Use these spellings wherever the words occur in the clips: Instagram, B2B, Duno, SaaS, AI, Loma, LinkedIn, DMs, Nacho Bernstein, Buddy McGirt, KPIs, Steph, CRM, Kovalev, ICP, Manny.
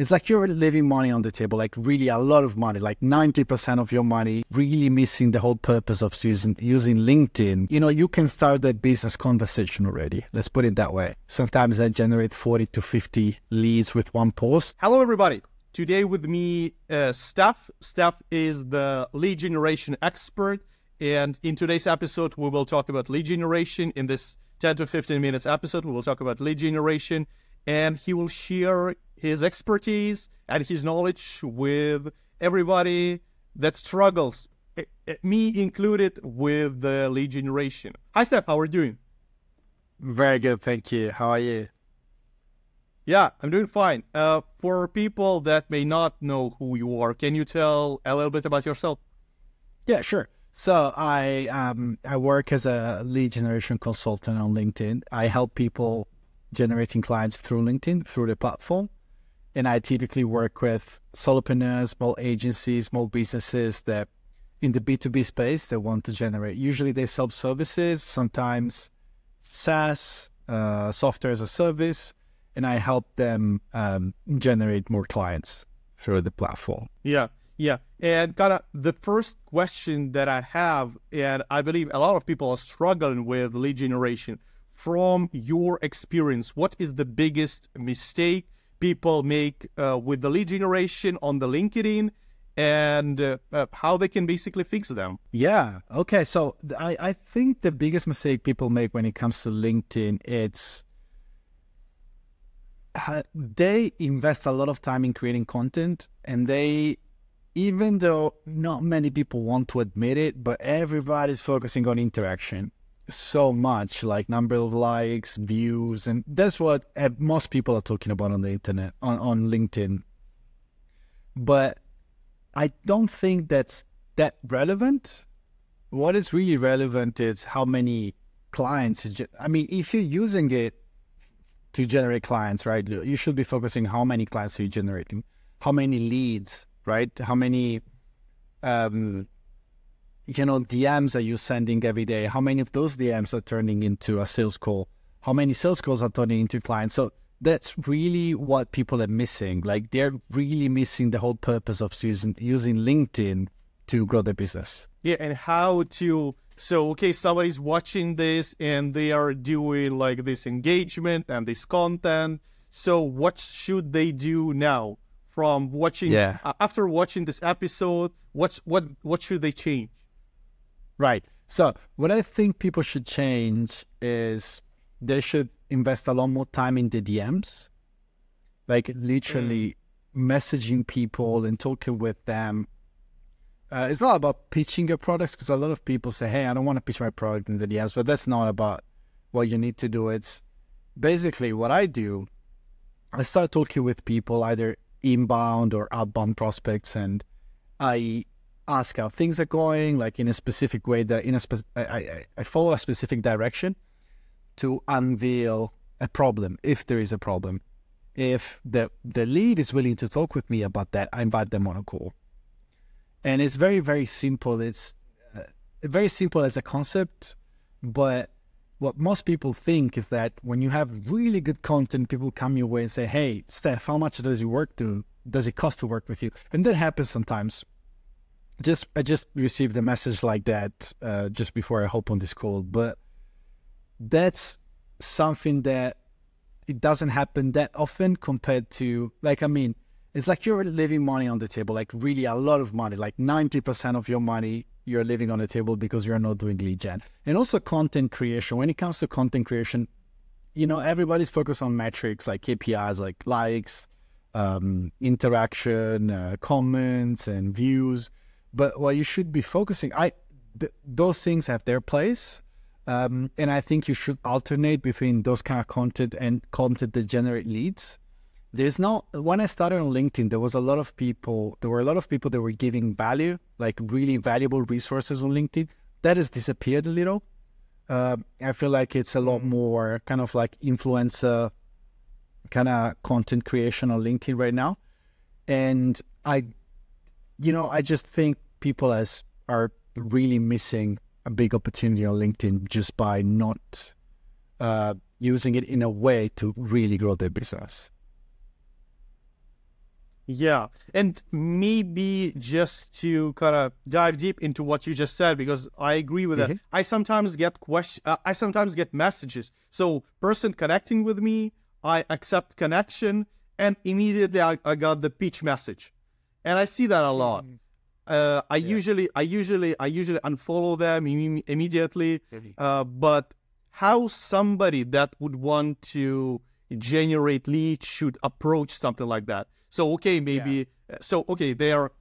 It's like you're leaving money on the table, like really a lot of money, like 90% of your money, really missing the whole purpose of using LinkedIn. You know, you can start that business conversation already. Let's put it that way. Sometimes I generate 40 to 50 leads with one post. Hello, everybody. Today with me, Steph. Steph is the lead generation expert. And in today's episode, we will talk about lead generation. In this 10 to 15 minutes episode, we will talk about lead generation, and he will share his expertise and his knowledge with everybody that struggles, me included, with the lead generation. Hi, Steph. How are you doing? Very good. Thank you. How are you? Yeah, I'm doing fine. For people that may not know who you are, can you tell a little bit about yourself? Yeah, sure. So I work as a lead generation consultant on LinkedIn. I help people generating clients through LinkedIn, through the platform. And I typically work with solopreneurs, small agencies, small businesses that in the B2B space, they want to generate. Usually they sell services, sometimes SaaS, software as a service, and I help them generate more clients through the platform. Yeah. Yeah, and kind of the first question that I have, and I believe a lot of people are struggling with lead generation, from your experience, what is the biggest mistake people make with the lead generation on the LinkedIn, and how they can basically fix them? Yeah, okay, so I think the biggest mistake people make when it comes to LinkedIn, it's they invest a lot of time in creating content, and they... Even though not many people want to admit it, but everybody's focusing on interaction so much, like number of likes, views, and that's what most people are talking about on the internet, on LinkedIn. But I don't think that's that relevant. What is really relevant is how many clients, I mean, if you're using it to generate clients, right, you should be focusing how many clients are you generating, how many leads, right? How many, you know, DMs are you sending every day? How many of those DMs are turning into a sales call? How many sales calls are turning into clients? So that's really what people are missing. Like they're really missing the whole purpose of using LinkedIn to grow their business. Yeah, and how to, so, okay, somebody's watching this and they are doing like this engagement and this content. So what should they do now? From watching, yeah. After watching this episode, what should they change? Right. So what I think people should change is they should invest a lot more time in the DMs, like literally messaging people and talking with them. It's not about pitching your products, because a lot of people say, hey, I don't want to pitch my product in the DMs, but that's not about what you need to do. It's basically what I do. I start talking with people either inbound or outbound prospects, and I ask how things are going, like in a specific way that I follow a specific direction to unveil a problem, if there is a problem. If the lead is willing to talk with me about that, I invite them on a call. And it's very, very simple. It's very simple as a concept, but what most people think is that when you have really good content, people come your way and say, hey, Steph, how much does it cost to work with you? And that happens sometimes. I just received a message like that just before I hop on this call. But that's something that it doesn't happen that often compared to, like, I mean, it's like you're leaving money on the table, like really a lot of money, like 90% of your money you're leaving on the table because you're not doing lead gen. And also content creation. When it comes to content creation, you know, everybody's focused on metrics like KPIs, like likes, interaction, comments, and views. But what you should be focusing, those things have their place. And I think you should alternate between those kind of content and content that generate leads. When I started on LinkedIn, there were a lot of people that were giving value, like really valuable resources on LinkedIn. That has disappeared a little. I feel like it's a lot more kind of like influencer kind of content creation on LinkedIn right now. And I just think people are really missing a big opportunity on LinkedIn just by not using it in a way to really grow their business. Yeah. And maybe just to kind of dive deep into what you just said, because I agree with that. I sometimes get messages. So person connecting with me, I accept connection, and immediately I got the pitch message. And I see that a lot. I usually unfollow them immediately. But how somebody that would want to generate leads should approach something like that? So they are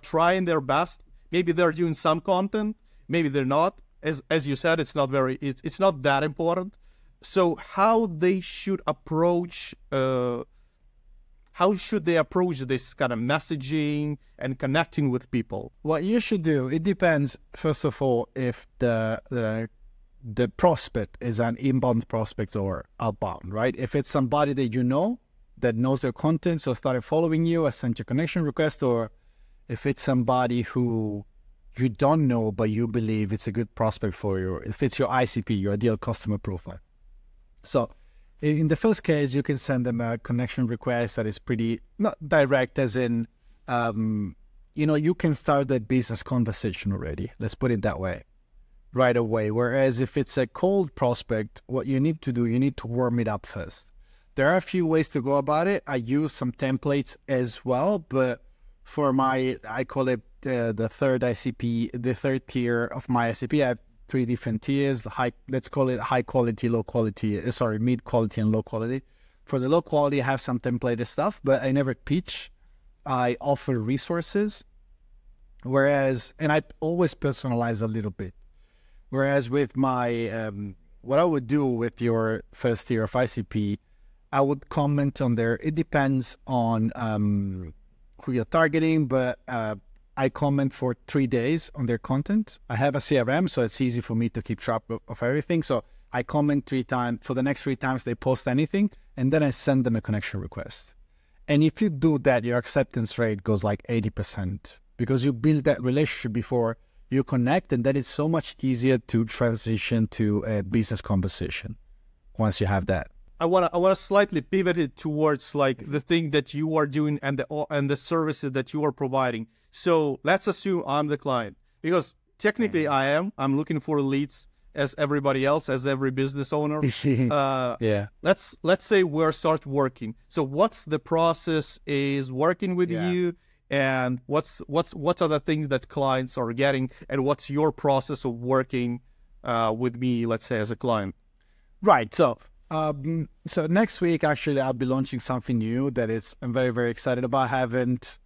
trying their best. Maybe they're doing some content. Maybe they're not. As you said, it's not very. It's not that important. So how they should approach. How should they approach this kind of messaging and connecting with people? What you should do, it depends, first of all, if the prospect is an inbound prospect or outbound, right? If it's somebody that you know, that knows your content, so started following you, or sent you a connection request, or if it's somebody who you don't know, but you believe it's a good prospect for you, if it's your ICP, your ideal customer profile. So in the first case, you can send them a connection request that is pretty not direct, as in, you know, you can start that business conversation already. Let's put it that way, right away. Whereas if it's a cold prospect, what you need to do, you need to warm it up first. There are a few ways to go about it. I use some templates as well, but for my, I call it the third ICP, the third tier of my ICP. I have 3 different tiers, let's call it high quality, low quality, sorry, mid quality and low quality. For the low quality, I have some templated stuff, but I never pitch. I offer resources, whereas, and I always personalize a little bit. Whereas with my, what I would do with your first tier of ICP, I would comment on there. It depends on who you're targeting, but I comment for 3 days on their content. I have a CRM, so it's easy for me to keep track of everything. So I comment 3 times. For the next 3 times they post anything, and then I send them a connection request. And if you do that, your acceptance rate goes like 80%, because you build that relationship before you connect, and that is so much easier to transition to a business conversation once you have that. I want to slightly pivot it towards like the thing that you are doing and the services that you are providing. So let's assume I'm the client, because technically I am. I'm looking for leads as everybody else, as every business owner. Let's say we start working. So what's the process is working with you, and what are the things that clients are getting, and what's your process of working with me? Let's say as a client. Right. So next week actually I'll be launching something new that is I'm very very excited about. I haven't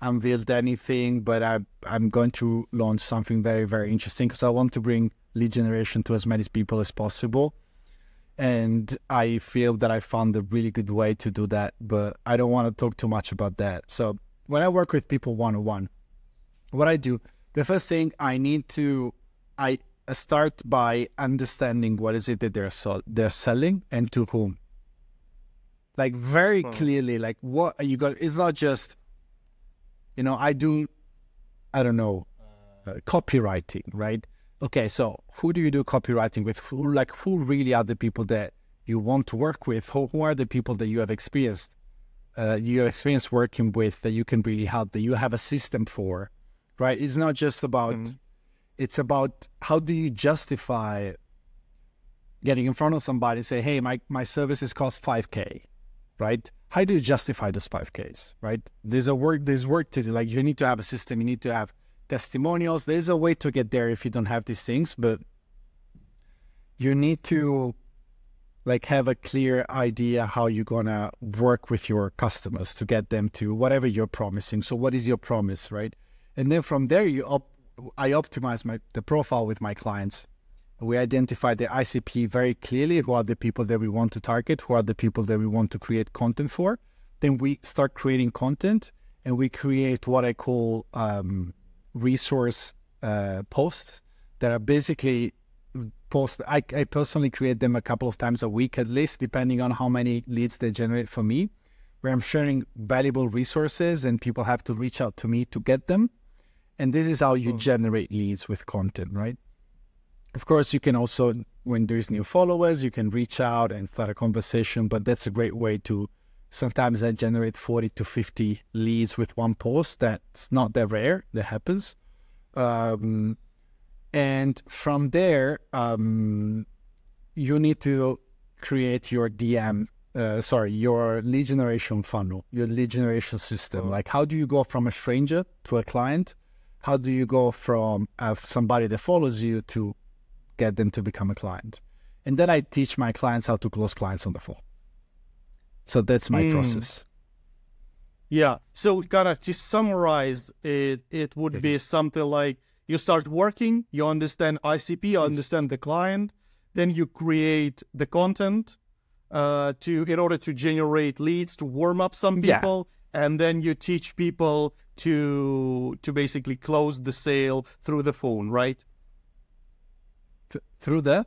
unveiled anything, but I'm going to launch something very very interesting, because I want to bring lead generation to as many people as possible, and I feel that I found a really good way to do that, but I don't want to talk too much about that. So when I work with people one-on-one, what I do, the first thing I need to I start by understanding what is it that they're selling and to whom, like very clearly, like what are you got. It's not just, you know, I don't know, copywriting, right? Okay, so who do you do copywriting with? Who really are the people that you want to work with? Who are the people that you have experienced, working with, that you can really help, that you have a system for, right? It's not just about. It's about how do you justify getting in front of somebody and say, hey, my services cost $5K, right? How do you justify those $5Ks, right? There's work to do. Like you need to have a system. You need to have testimonials. There's a way to get there if you don't have these things, but you need to like have a clear idea how you're going to work with your customers to get them to whatever you're promising. So what is your promise, right? And then from there, I optimize the profile with my clients. We identify the ICP very clearly, who are the people that we want to target, who are the people that we want to create content for. Then we start creating content, and we create what I call resource posts that are basically posts. I personally create them a couple of times a week, at least, depending on how many leads they generate for me, where I'm sharing valuable resources and people have to reach out to me to get them. And this is how you generate leads with content, right? Of course, you can also, when there's new followers, you can reach out and start a conversation, but that's a great way to Sometimes I generate 40 to 50 leads with one post. That's not that rare. That happens. And from there, you need to create your your lead generation funnel, your lead generation system. Oh. Like, how do you go from a stranger to a client? How do you go from somebody that follows you to get them to become a client? And then I teach my clients how to close clients on the phone. So that's my process. Yeah. So gotta just summarize it. It would be something like you start working, you understand ICP, you understand the client, then you create the content in order to generate leads, to warm up some people, and then you teach people to basically close the sale through the phone, right? Through the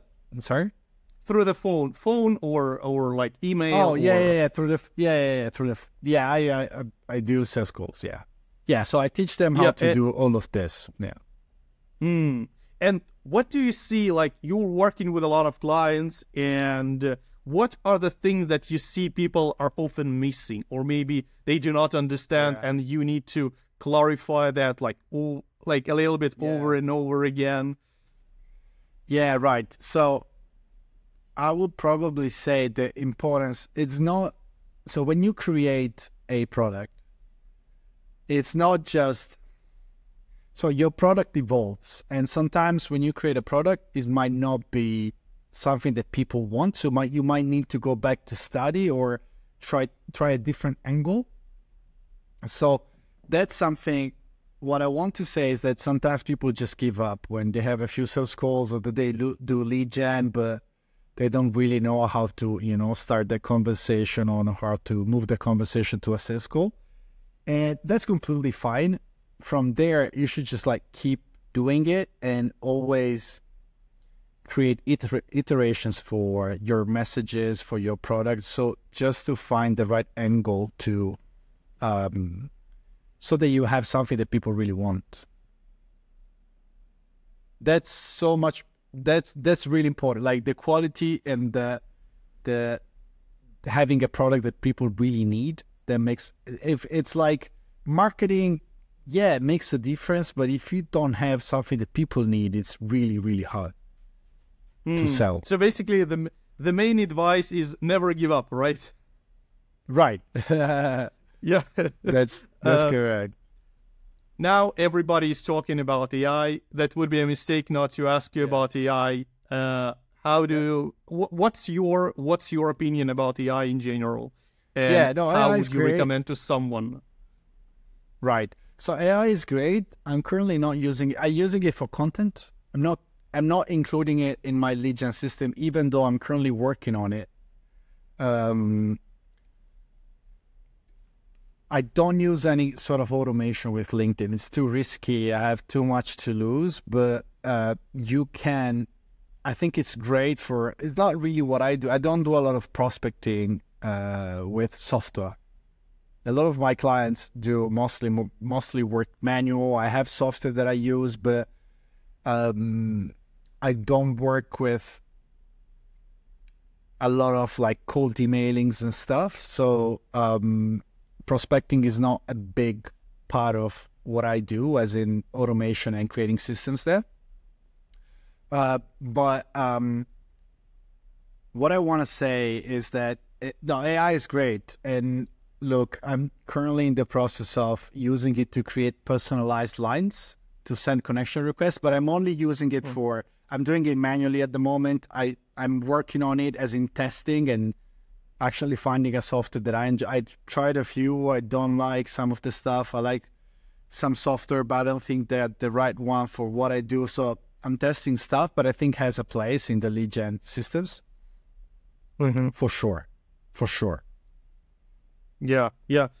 phone or like email. Oh, I do sales calls. Yeah. So I teach them how to do all of this. Yeah. And what do you see? Like, you're working with a lot of clients, and what are the things that you see people are often missing, or maybe they do not understand, and you need to clarify that, like a little bit over and over again? Yeah. Right. So I would probably say the importance, it's not, so when you create a product, it's not just, so your product evolves. And sometimes when you create a product, it might not be something that people want. So you might need to go back to study or try a different angle. So that's something. What I want to say is that sometimes people just give up when they have a few sales calls, or that they do lead gen, but they don't really know how to, start the conversation on how to move the conversation to a sales call. And that's completely fine. From there, you should just keep doing it and always create iterations for your messages, for your product. So just to find the right angle to, so that you have something that people really want. That's so much. That's really important, like the quality and the having a product that people really need. That makes, if it's like marketing, it makes a difference, but if you don't have something that people need, it's really, really hard to sell. So basically the main advice is never give up, right? Right. Yeah. that's correct. Now everybody is talking about AI. That would be a mistake not to ask you about AI. What's your opinion about AI in general? And how would you recommend to someone? Right. So AI is great. I'm currently not using it. I'm using it for content. I'm not including it in my lead gen system, even though I'm currently working on it. I don't use any sort of automation with LinkedIn. It's too risky. I have too much to lose, but I think it's great for, it's not really what I do. I don't do a lot of prospecting with software. A lot of my clients do mostly work manual. I have software that I use, but I don't work with a lot of cold emailings and stuff. So, prospecting is not a big part of what I do, as in automation and creating systems there. But what I want to say is that AI is great. And look, I'm currently in the process of using it to create personalized lines to send connection requests, but I'm only using it for, I'm doing it manually at the moment. I'm working on it as in testing and actually finding a software that I enjoy. I tried a few. I don't like some of the stuff. I like some software, but I don't think they're the right one for what I do. So I'm testing stuff, but I think has a place in the lead gen systems. For sure. Yeah.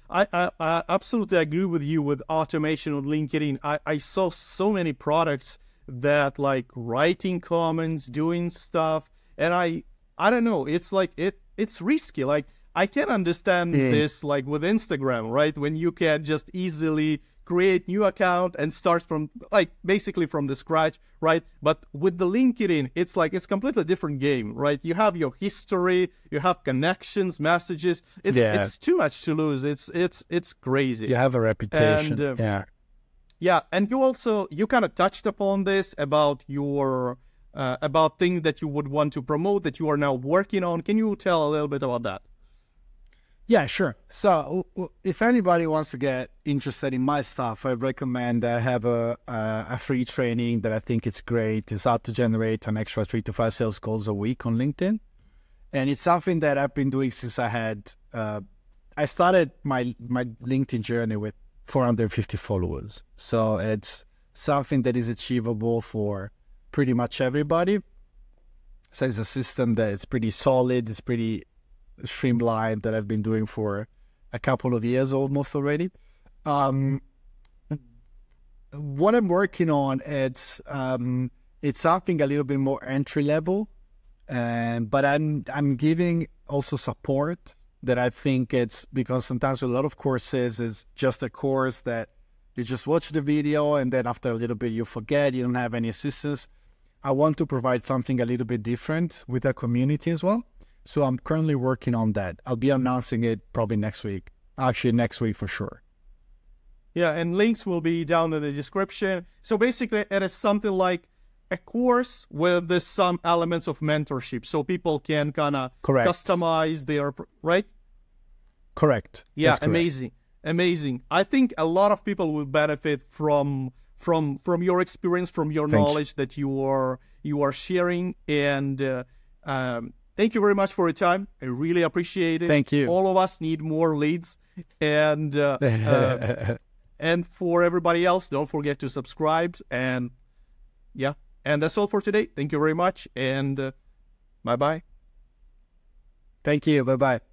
I absolutely agree with you with automation on LinkedIn. I saw so many products that writing comments, doing stuff. And I don't know, it's risky. Like I can understand this like with Instagram, right? When you can just easily create new account and start from like basically from the scratch, right? But with the LinkedIn, it's like it's completely different game, right? You have your history, you have connections, messages. It's it's too much to lose. It's crazy. You have a reputation. And, and you also kind of touched upon this about your about things that you would want to promote that you are now working on. Can you tell a little bit about that? Yeah, sure. So if anybody wants to get interested in my stuff, I recommend I have a free training that I think it's great. It's how to generate an extra 3 to 5 sales calls a week on LinkedIn. And it's something that I've been doing since I had, I started my LinkedIn journey with 450 followers. So it's something that is achievable for pretty much everybody. So it's a system that is pretty solid. It's pretty streamlined that I've been doing for a couple of years almost already. What I'm working on, it's something a little bit more entry level, but I'm giving also support that I think it's because sometimes a lot of courses is just a course that you just watch the video and then after a little bit you forget, you don't have any assistance. I want to provide something a little bit different with the community as well. So I'm currently working on that. I'll be announcing it probably next week. Actually, next week for sure. Yeah, and links will be down in the description. So basically, it is something like a course with some elements of mentorship. So people can kind of customize their, right? Correct. Yeah, amazing. Amazing. I think a lot of people will benefit from your experience, from your knowledge that you are sharing. And thank you very much for your time. I really appreciate it. Thank you. All of us need more leads. And and for everybody else, don't forget to subscribe. And yeah, and that's all for today. Thank you very much. And bye-bye. Thank you. Bye-bye.